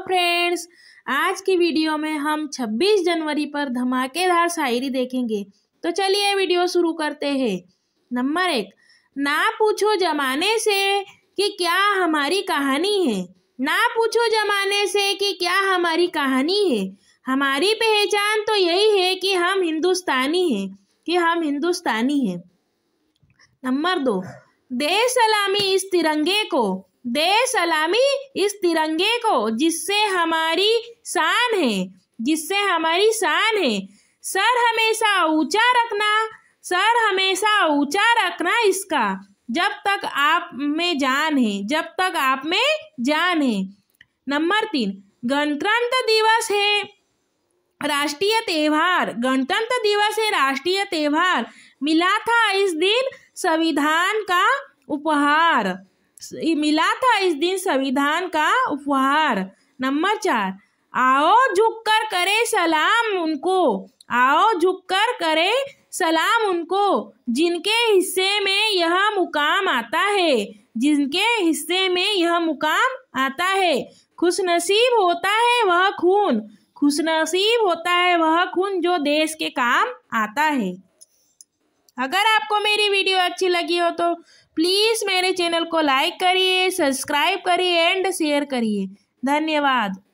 Hello friends, आज की video में हम 26 जनवरी पर धमाकेदार शायरी देखेंगे। तो चलिए वीडियो शुरू करते हैं। नंबर 1, ना पूछो जमाने से कि क्या हमारी कहानी है। ना पूछो जमाने से कि क्या हमारी कहानी है, हमारी पहचान तो यही है कि हम हिंदुस्तानी हैं, कि हम हिंदुस्तानी हैं। नंबर 2, दे सलामी इस तिरंगे को, दे सलामी इस तिरंगे को जिससे हमारी शान है, जिससे हमारी शान है। सर हमेशा ऊंचा रखना, सर हमेशा ऊंचा रखना इसका, जब तक आप में जान है, जब तक आप में जान है। नंबर 3, गणतंत्र दिवस है राष्ट्रीय त्योहार, गणतंत्र दिवस है राष्ट्रीय त्योहार। मिला था इस दिन संविधान का उपहार, मिला था इस दिन संविधान का उपहार। नंबर 4, आओ झुककर करे सलाम उनको, आओ झुककर करे सलाम उनको जिनके हिस्से में यह मुकाम आता है, जिनके हिस्से में यह मुकाम आता है। खुशनसीब होता है वह खून, खुशनसीब होता है वह खून जो देश के काम आता है। अगर आपको मेरी वीडियो अच्छी लगी हो तो प्लीज़ मेरे चैनल को लाइक करिए, सब्सक्राइब करिए एंड शेयर करिए। धन्यवाद।